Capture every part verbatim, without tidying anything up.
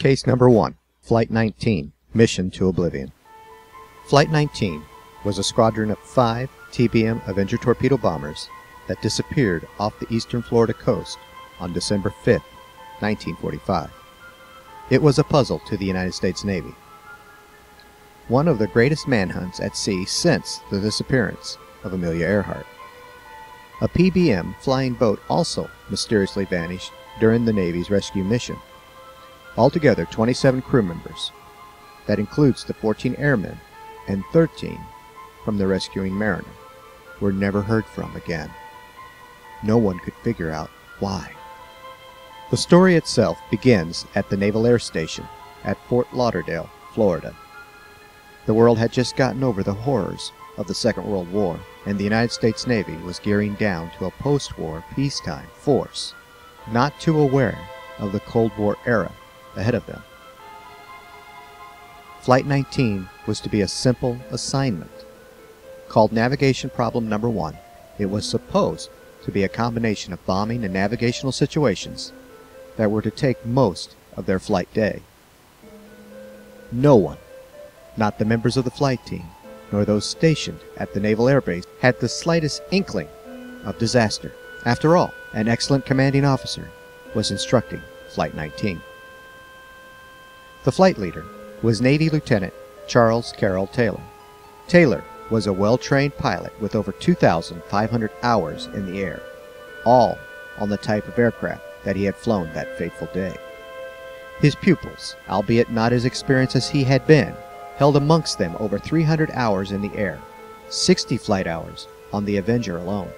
Case number one, Flight nineteen, Mission to Oblivion. Flight nineteen was a squadron of five T B M Avenger torpedo bombers that disappeared off the eastern Florida coast on December fifth, nineteen forty-five. It was a puzzle to the United States Navy. One of the greatest manhunts at sea since the disappearance of Amelia Earhart. A P B M flying boat also mysteriously vanished during the Navy's rescue mission. Altogether, twenty-seven crew members. That includes the fourteen airmen and thirteen from the rescuing mariner were never heard from again. No one could figure out why. The story itself begins at the Naval Air Station at Fort Lauderdale, Florida. The world had just gotten over the horrors of the Second World War, and the United States Navy was gearing down to a post-war peacetime force, not too aware of the Cold War era ahead of them. Flight nineteen was to be a simple assignment. Called Navigation Problem Number One, it was supposed to be a combination of bombing and navigational situations that were to take most of their flight day. No one, not the members of the flight team, nor those stationed at the Naval Air Base, had the slightest inkling of disaster. After all, an excellent commanding officer was instructing Flight nineteen. The flight leader was Navy Lieutenant Charles Carroll Taylor. Taylor was a well-trained pilot with over two thousand five hundred hours in the air, all on the type of aircraft that he had flown that fateful day. His pupils, albeit not as experienced as he had been, held amongst them over three hundred hours in the air, sixty flight hours on the Avenger alone.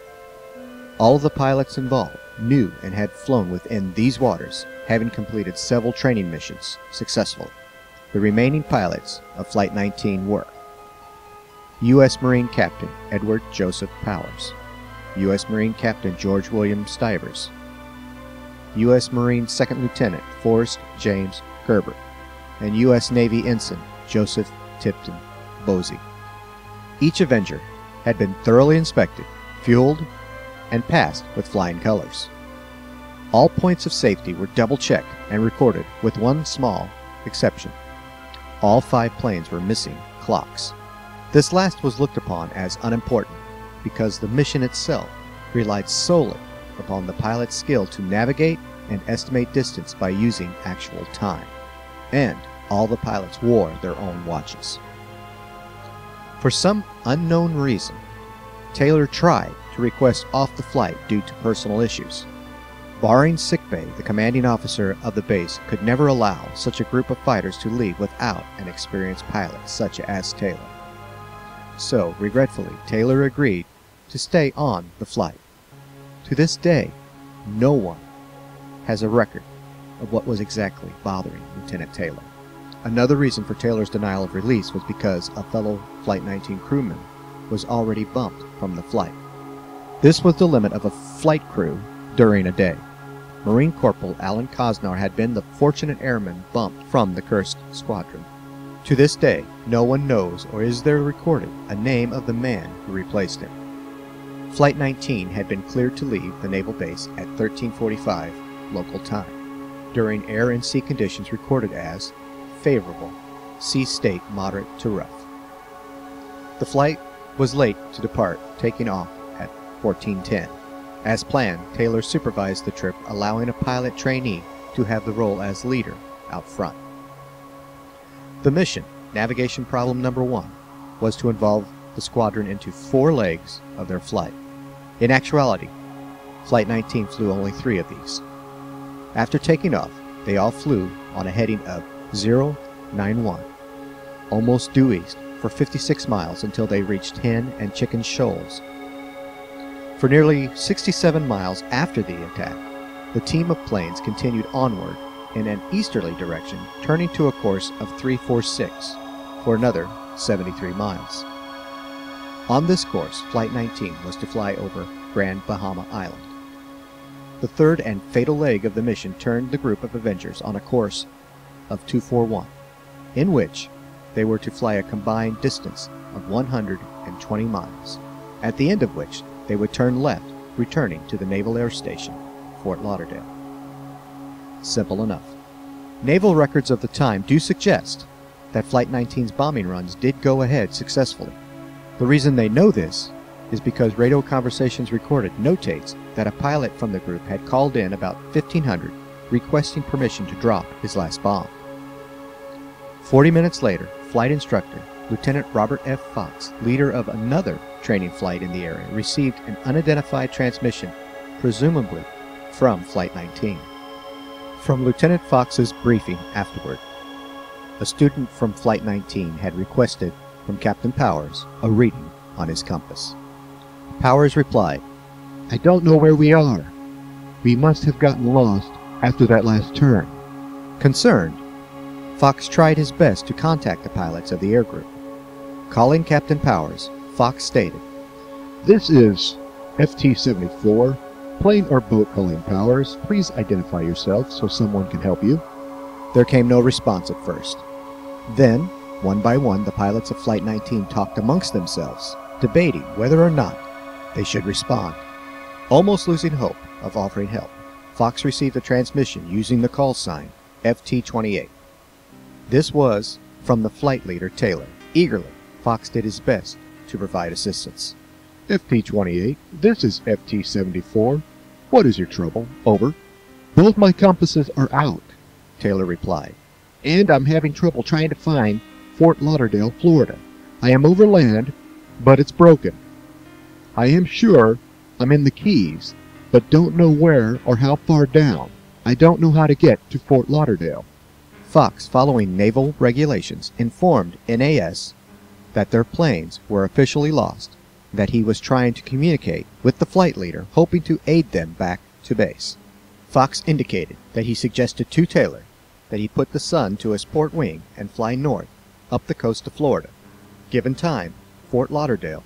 All of the pilots involved knew and had flown within these waters, having completed several training missions successfully. The remaining pilots of Flight nineteen were U S Marine Captain Edward Joseph Powers, U S Marine Captain George William Stivers, U S Marine Second Lieutenant Forrest James Gerber, and U S Navy Ensign Joseph Tipton Bozzi. Each Avenger had been thoroughly inspected, fueled, and passed with flying colors. All points of safety were double-checked and recorded, with one small exception. All five planes were missing clocks. This last was looked upon as unimportant because the mission itself relied solely upon the pilot's skill to navigate and estimate distance by using actual time. And all the pilots wore their own watches. For some unknown reason, Taylor tried to request off the flight due to personal issues. Barring sickbay, the commanding officer of the base could never allow such a group of fighters to leave without an experienced pilot such as Taylor. So, regretfully, Taylor agreed to stay on the flight. To this day, no one has a record of what was exactly bothering Lieutenant Taylor. Another reason for Taylor's denial of release was because a fellow Flight nineteen crewman was already bumped from the flight. This was the limit of a flight crew during a day. Marine Corporal Alan Cosnar had been the fortunate airman bumped from the cursed squadron. To this day, no one knows or is there recorded a name of the man who replaced him. Flight nineteen had been cleared to leave the naval base at thirteen forty-five local time, during air and sea conditions recorded as favorable, sea state moderate to rough. The flight was late to depart, taking off fourteen ten. As planned, Taylor supervised the trip, allowing a pilot trainee to have the role as leader out front. The mission, Navigation Problem Number One, was to involve the squadron into four legs of their flight. In actuality, Flight nineteen flew only three of these. After taking off, they all flew on a heading of zero nine one, almost due east, for fifty-six miles until they reached Hen and Chicken Shoals. For nearly sixty-seven miles after the attack, the team of planes continued onward in an easterly direction, turning to a course of three four six for another seventy-three miles. On this course, Flight nineteen was to fly over Grand Bahama Island. The third and fatal leg of the mission turned the group of Avengers on a course of two four one, in which they were to fly a combined distance of one hundred twenty miles, at the end of which they would turn left, returning to the Naval Air Station, Fort Lauderdale. Simple enough. Naval records of the time do suggest that Flight nineteen's bombing runs did go ahead successfully. The reason they know this is because radio conversations recorded notates that a pilot from the group had called in about fifteen hundred requesting permission to drop his last bomb. Forty minutes later, flight instructor Lieutenant Robert F. Fox, leader of another training flight in the area, received an unidentified transmission, presumably from Flight nineteen. From Lieutenant Fox's briefing afterward, a student from Flight nineteen had requested from Captain Powers a reading on his compass. Powers replied, "I don't know where we are. We must have gotten lost after that last turn." Concerned, Fox tried his best to contact the pilots of the air group. Calling Captain Powers, Fox stated, "This is F T seventy-four. Plane or boat calling Powers. Please identify yourself so someone can help you." There came no response at first. Then, one by one, the pilots of Flight nineteen talked amongst themselves, debating whether or not they should respond. Almost losing hope of offering help, Fox received a transmission using the call sign F T twenty-eight. This was from the flight leader, Taylor. Eagerly, Fox did his best to provide assistance. "F T twenty-eight, this is F T seventy-four. What is your trouble? Over." "Both my compasses are out," Taylor replied, "and I'm having trouble trying to find Fort Lauderdale, Florida. I am over land, but it's broken. I am sure I'm in the Keys, but don't know where or how far down. I don't know how to get to Fort Lauderdale." Fox, following naval regulations, informed N A S that their planes were officially lost, that he was trying to communicate with the flight leader, hoping to aid them back to base. Fox indicated that he suggested to Taylor that he put the Sun to his port wing and fly north up the coast of Florida. Given time, Fort Lauderdale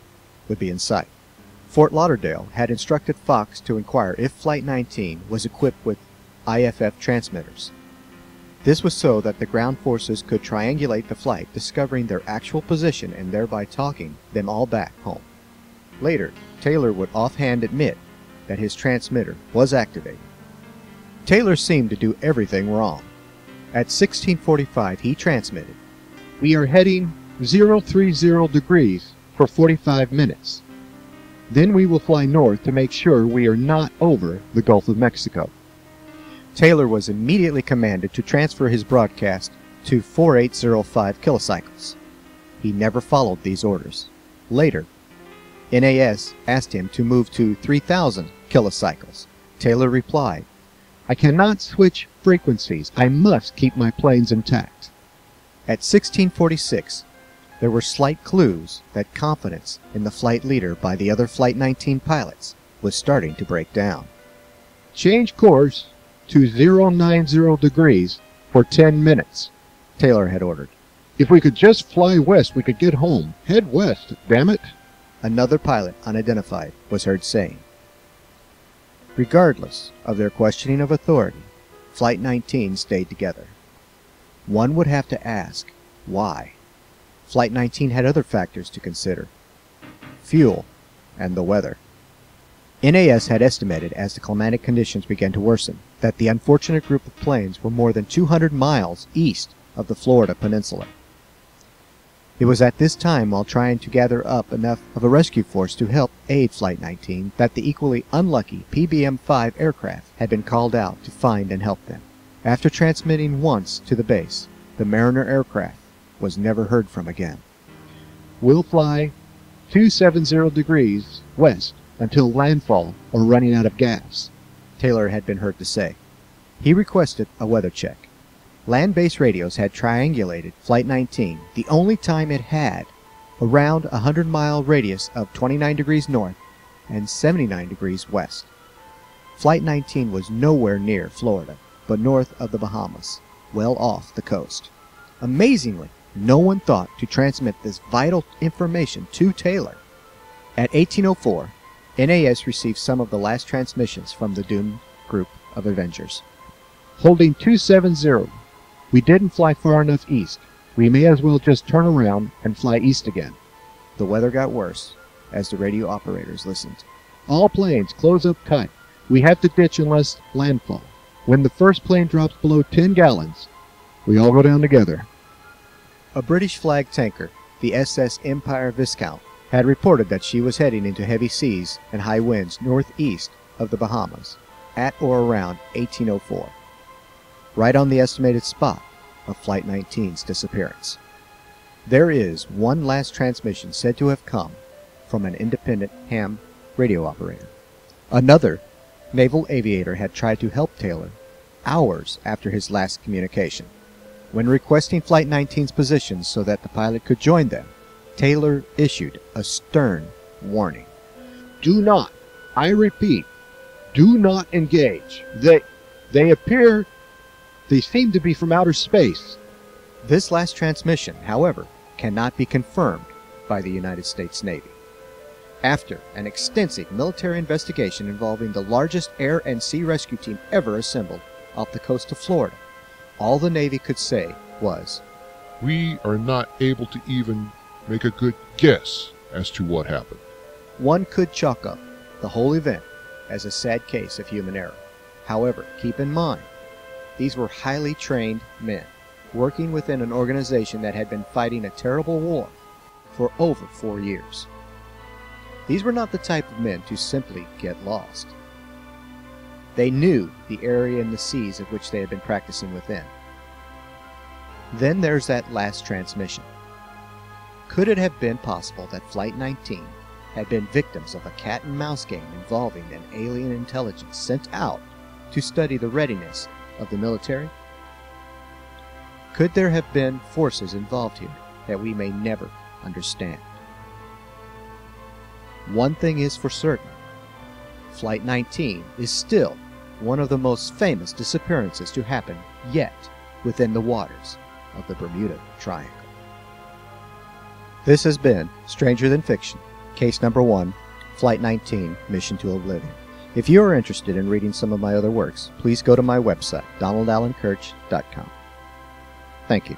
would be in sight. Fort Lauderdale had instructed Fox to inquire if Flight nineteen was equipped with I F F transmitters. This was so that the ground forces could triangulate the flight, discovering their actual position and thereby talking them all back home. Later, Taylor would offhand admit that his transmitter was activated. Taylor seemed to do everything wrong. At sixteen forty-five, he transmitted, "We are heading zero three zero degrees for forty-five minutes. Then we will fly north to make sure we are not over the Gulf of Mexico." Taylor was immediately commanded to transfer his broadcast to four thousand eight hundred five kilocycles. He never followed these orders. Later, N A S asked him to move to three thousand kilocycles. Taylor replied, "I cannot switch frequencies. I must keep my planes intact." At sixteen forty-six, there were slight clues that confidence in the flight leader by the other Flight nineteen pilots was starting to break down. "Change course to zero nine zero degrees for ten minutes, Taylor had ordered. "If we could just fly west, we could get home. Head west, damn it," another pilot, unidentified, was heard saying. Regardless of their questioning of authority, Flight nineteen stayed together. One would have to ask, why? Flight nineteen had other factors to consider. Fuel and the weather. N A S had estimated, as the climatic conditions began to worsen, that the unfortunate group of planes were more than two hundred miles east of the Florida Peninsula. It was at this time, while trying to gather up enough of a rescue force to help aid Flight nineteen, that the equally unlucky P B M five aircraft had been called out to find and help them. After transmitting once to the base, the Mariner aircraft was never heard from again. "We'll fly two seventy degrees west until landfall or running out of gas," Taylor had been heard to say. He requested a weather check. Land-based radios had triangulated Flight nineteen, the only time it had, around a hundred-mile radius of twenty-nine degrees north and seventy-nine degrees west. Flight nineteen was nowhere near Florida, but north of the Bahamas, well off the coast. Amazingly, no one thought to transmit this vital information to Taylor. At eighteen oh four, N A S received some of the last transmissions from the doomed group of Avengers. "Holding two seventy. We didn't fly far enough east. We may as well just turn around and fly east again." The weather got worse as the radio operators listened. "All planes, close up tight. We have to ditch unless landfall. When the first plane drops below ten gallons, We all go down together. A British flag tanker, the S S Empire Viscount, had reported that she was heading into heavy seas and high winds northeast of the Bahamas at or around eighteen oh four, right on the estimated spot of Flight nineteen's disappearance. There is one last transmission said to have come from an independent ham radio operator. Another naval aviator had tried to help Taylor hours after his last communication. When requesting Flight nineteen's position so that the pilot could join them, Taylor issued a stern warning. Do not, I repeat, do not engage. They, they appear, they seem to be from outer space. This last transmission, however, cannot be confirmed by the United States Navy. After an extensive military investigation involving the largest air and sea rescue team ever assembled off the coast of Florida, all the Navy could say was, we are not able to even make a good guess as to what happened. One could chalk up the whole event as a sad case of human error. However, keep in mind, these were highly trained men working within an organization that had been fighting a terrible war for over four years. These were not the type of men to simply get lost. They knew the area and the seas of which they had been practicing within. Then there's that last transmission. Could it have been possible that Flight nineteen had been victims of a cat-and-mouse game involving an alien intelligence sent out to study the readiness of the military? Could there have been forces involved here that we may never understand? One thing is for certain. Flight nineteen is still one of the most famous disappearances to happen yet within the waters of the Bermuda Triangle. This has been Stranger Than Fiction, Case Number one, Flight nineteen, Mission to Oblivion. If you are interested in reading some of my other works, please go to my website, donald allen kirch dot com. Thank you.